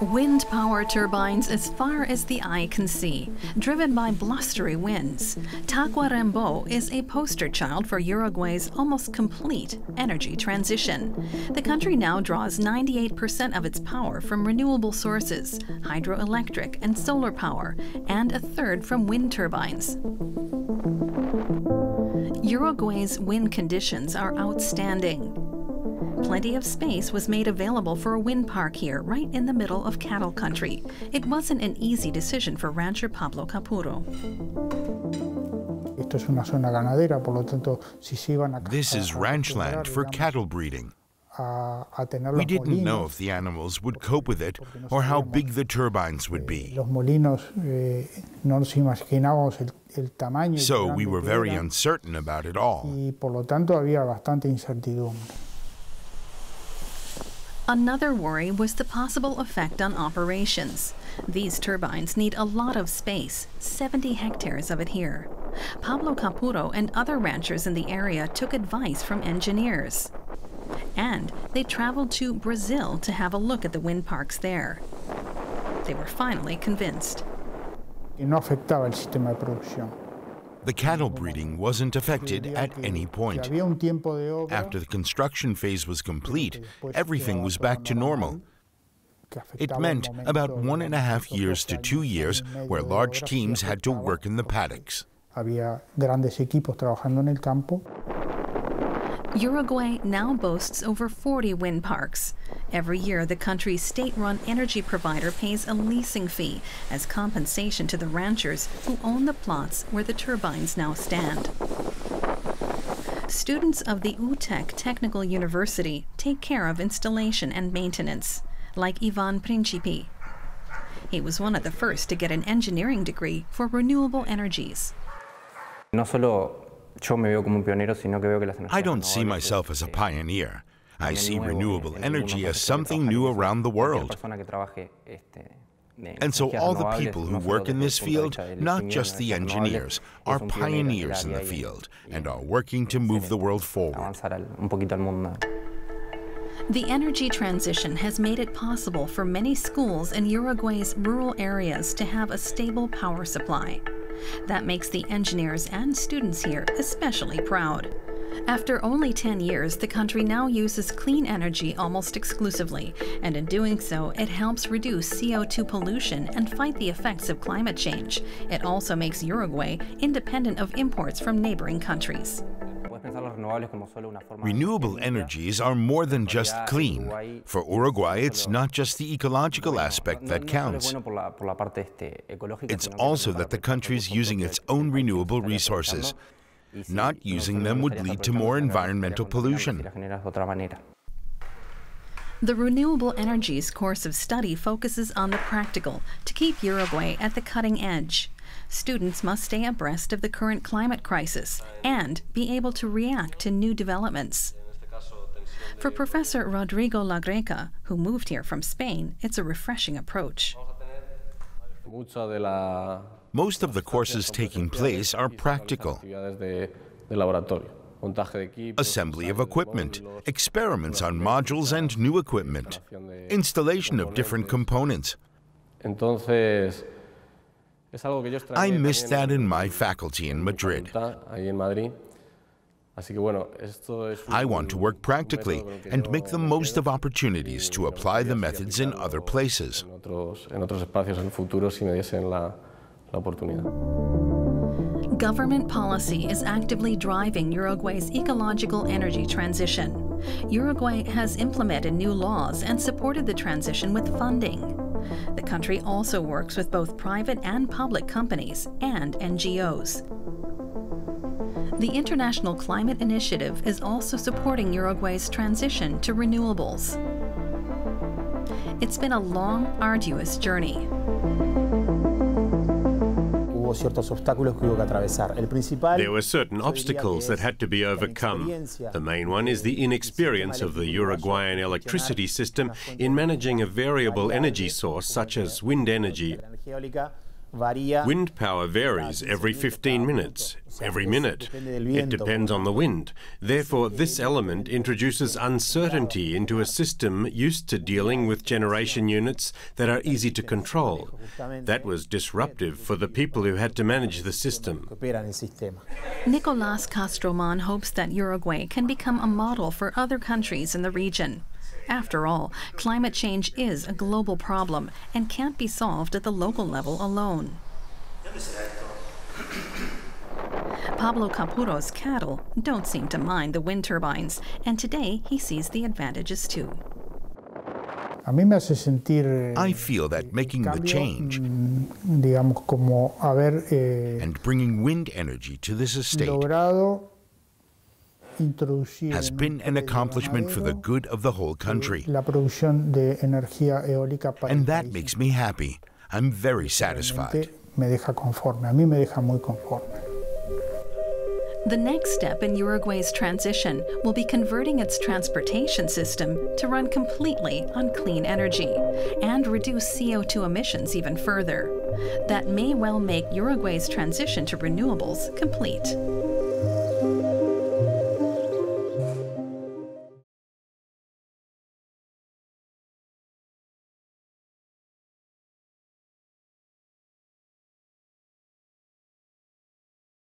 wind power turbines as far as the eye can see, driven by blustery winds. Tacuarembó is a poster child for Uruguay's almost complete energy transition. The country now draws 98% of its power from renewable sources, hydroelectric and solar power, and a third from wind turbines. Uruguay's wind conditions are outstanding. Plenty of space was made available for a wind park here, right in the middle of cattle country. It wasn't an easy decision for rancher Pablo Capuro. This is ranch land for cattle breeding. We didn't know if the animals would cope with it or how big the turbines would be. So we were very uncertain about it all. Another worry was the possible effect on operations. These turbines need a lot of space, 70 hectares of it here. Pablo Capuro and other ranchers in the area took advice from engineers. And they traveled to Brazil to have a look at the wind parks there. They were finally convinced. The cattle breeding wasn't affected at any point. After the construction phase was complete, everything was back to normal. It meant about 1.5 years to 2 years where large teams had to work in the paddocks. Uruguay now boasts over 40 wind parks. Every year, the country's state-run energy provider pays a leasing fee as compensation to the ranchers who own the plots where the turbines now stand. Students of the UTEC Technical University take care of installation and maintenance, like Ivan Principi. He was one of the first to get an engineering degree for renewable energies. I don't see myself as a pioneer. I see renewable energy as something new around the world. And so all the people who work in this field, not just the engineers, are pioneers in the field and are working to move the world forward. The energy transition has made it possible for many schools in Uruguay's rural areas to have a stable power supply. That makes the engineers and students here especially proud. After only 10 years, the country now uses clean energy almost exclusively, and in doing so, it helps reduce CO2 pollution and fight the effects of climate change. It also makes Uruguay independent of imports from neighboring countries. Renewable energies are more than just clean. For Uruguay, it's not just the ecological aspect that counts. It's also that the country's using its own renewable resources. Not using them would lead to more environmental pollution. The renewable energies course of study focuses on the practical, to keep Uruguay at the cutting edge. Students must stay abreast of the current climate crisis and be able to react to new developments. For Professor Rodrigo Lagreca, who moved here from Spain, it's a refreshing approach. Most of the courses taking place are practical. Assembly of equipment, experiments on modules and new equipment, installation of different components. I missed that in my faculty in Madrid. I want to work practically and make the most of opportunities to apply the methods in other places. Government policy is actively driving Uruguay's ecological energy transition. Uruguay has implemented new laws and supported the transition with funding. The country also works with both private and public companies and NGOs. The International Climate Initiative is also supporting Uruguay's transition to renewables. It's been a long, arduous journey. There were certain obstacles that had to be overcome. The main one is the inexperience of the Uruguayan electricity system in managing a variable energy source such as wind energy. Wind power varies every 15 minutes, every minute. It depends on the wind. Therefore, this element introduces uncertainty into a system used to dealing with generation units that are easy to control. That was disruptive for the people who had to manage the system. Nicolás Castroman hopes that Uruguay can become a model for other countries in the region. After all, climate change is a global problem and can't be solved at the local level alone. Pablo Capuro's cattle don't seem to mind the wind turbines, and today he sees the advantages too. I feel that making the change and bringing wind energy to this estate has been an accomplishment for the good of the whole country. And that makes me happy. I'm very satisfied. The next step in Uruguay's transition will be converting its transportation system to run completely on clean energy and reduce CO2 emissions even further. That may well make Uruguay's transition to renewables complete.